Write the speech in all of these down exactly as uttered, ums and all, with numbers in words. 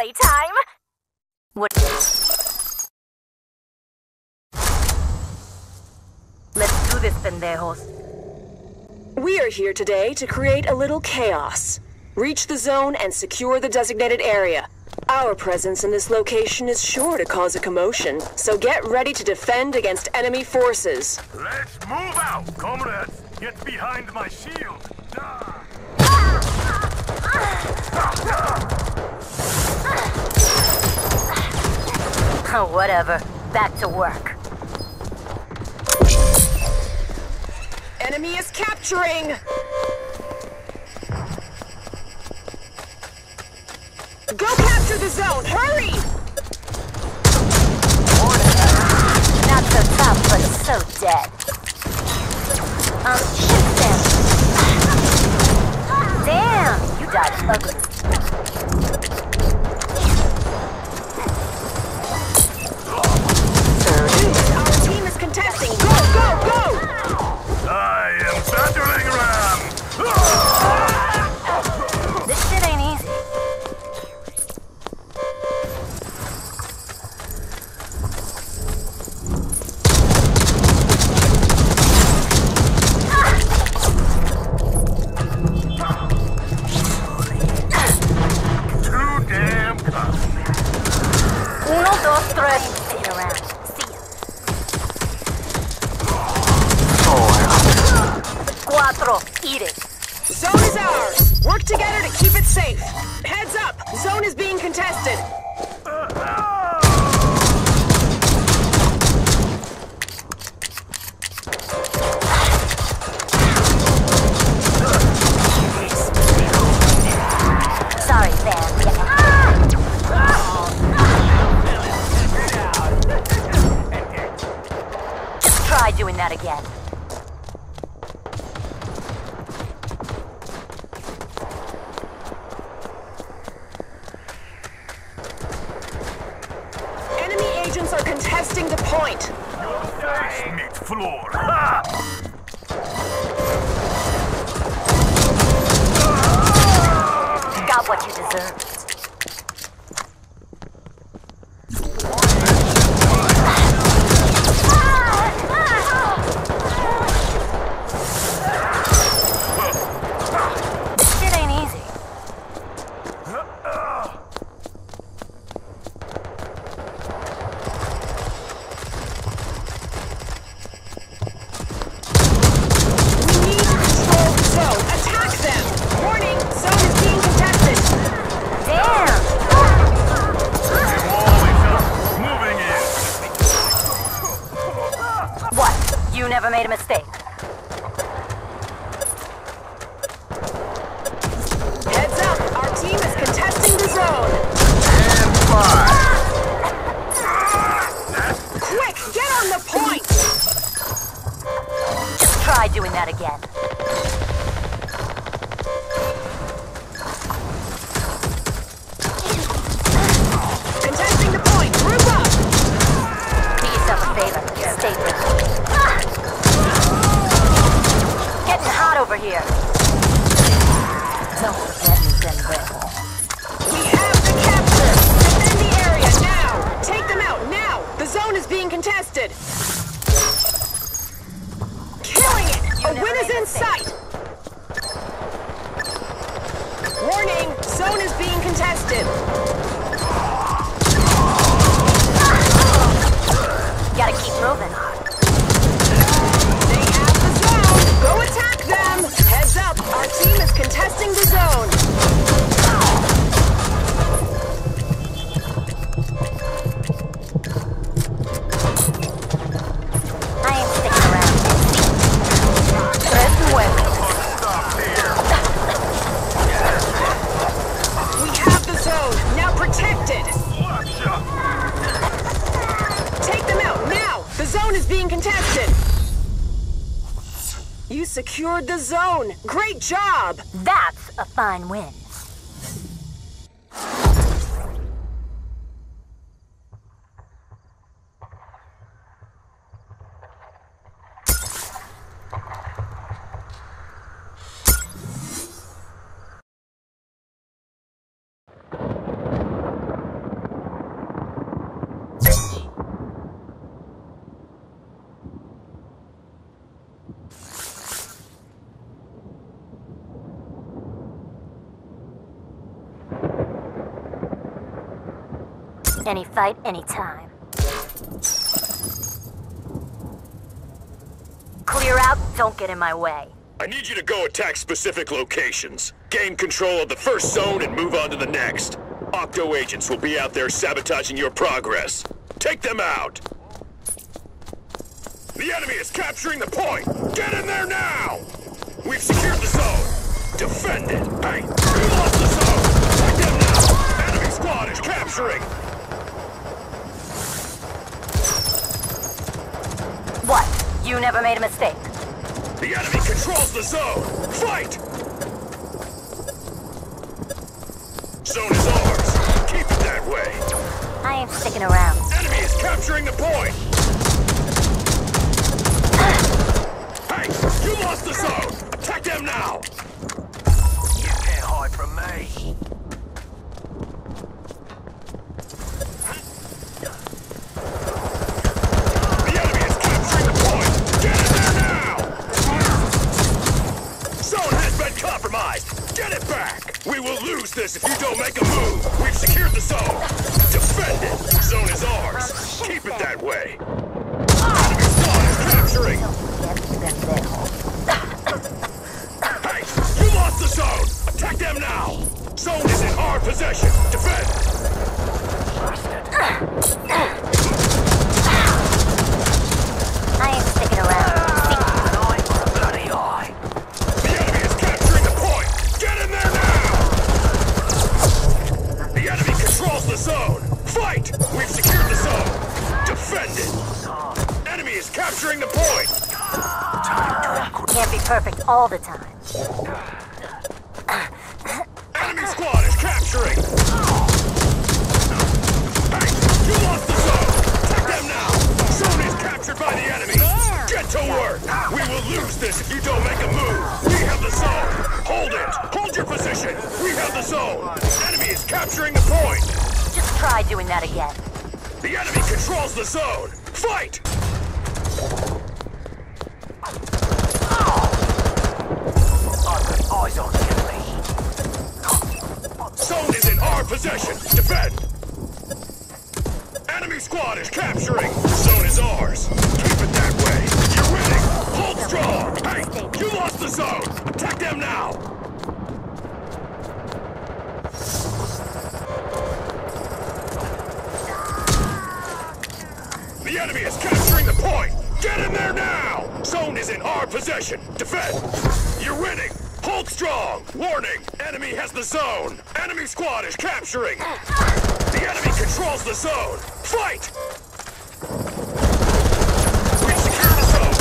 playtime. What? Let's do this, pendejos. We are here today to create a little chaos. Reach the zone and secure the designated area. Our presence in this location is sure to cause a commotion, so get ready to defend against enemy forces. Let's move out, comrades! Get behind my shield! Ah! Oh, whatever. Back to work. Enemy is capturing! Go capture the zone! Hurry! Not so tough, but so dead. Um, shoot them! Damn! You dodged ugly. Our team is contesting! Go, go, go! I am battering ram! This shit ain't easy. Eat it. Zone is ours. Work together to keep it safe. Heads up. Zone is being contested. Sorry, fam. Just try doing that again. Secured the zone. Great job. That's a fine win. any fight, anytime. Clear out, don't get in my way. I need you to go attack specific locations. Gain control of the first zone and move on to the next. Octo agents will be out there sabotaging your progress. Take them out! The enemy is capturing the point! Get in there now! We've secured the zone! Defend it! Hey! We lost the zone! Take them now! Enemy squad is capturing! What? You never made a mistake. The enemy controls the zone! Fight! Zone is ours! Keep it that way! I ain't sticking around. Enemy is capturing the point! Hey! You lost the zone! Attack them now! You can't hide from me! This if you don't make a move. We've secured the zone. Defend it. Zone is ours. Keep it that way. Enemy squad is capturing. Hey, you lost the zone. Attack them now. Zone is in our possession. Defend. I ain't sticking around. Zone. Fight! We've secured the zone. Defend it. Enemy is capturing the point. Can't be perfect all the time. Enemy squad is capturing. Hey, you lost the zone. Attack them now. Zone is captured by the enemy. Get to work. We will lose this if you don't make a move. We have the zone. Hold it. Hold your position. We have the zone. Enemy is capturing the point. Just try doing that again. The enemy controls the zone! Fight! Oh. I've got eyes on the enemy. Zone is in our possession! Defend! Enemy squad is capturing! Zone is ours! Keep it that way! You're winning! Hold strong! Hey! You lost the zone! Attack them now! The enemy is capturing the point! Get in there now! Zone is in our possession! Defend! You're winning! Hold strong! Warning! Enemy has the zone! Enemy squad is capturing! The enemy controls the zone! Fight! We've secured the zone!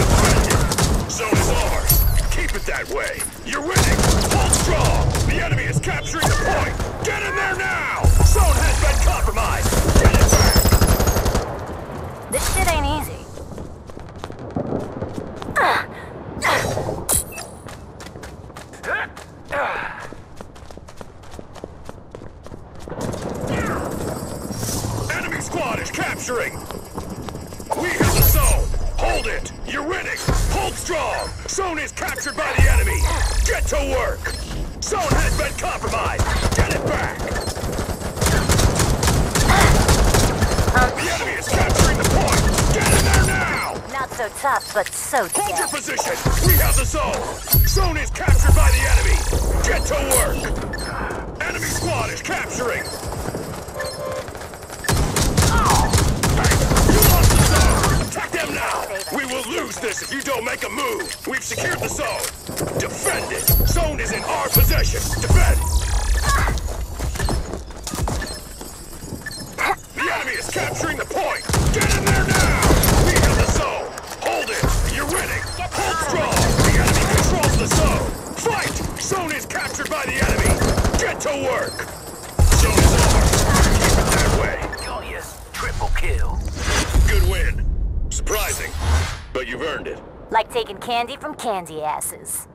Defend it! Zone is ours! Keep it that way! You're winning! Hold strong! The enemy is capturing the point! Get in there now! Zone has been compromised! Get it back! This shit ain't easy. Enemy squad is capturing! We have the zone! Hold it! You're winning! Hold strong! Zone is captured by the enemy! Get to work! Zone has been compromised! Get it back! The enemy is captured! So tough, but so dead. Hold your position! We have the zone! Zone is captured by the enemy! Get to work! Enemy squad is capturing! Oh. Hey, you lost the zone! Attack them now! We will lose this if you don't make a move! We've secured the zone! Defend it! Zone is in our possession! Defend! The enemy is capturing the point! Get in there now! Hold strong! The enemy controls the zone! Fight! Zone is captured by the enemy! Get to work! Zone is ours! Keep it that way! Got you. Triple kill. Good win. Surprising, but you've earned it. Like taking candy from candy asses.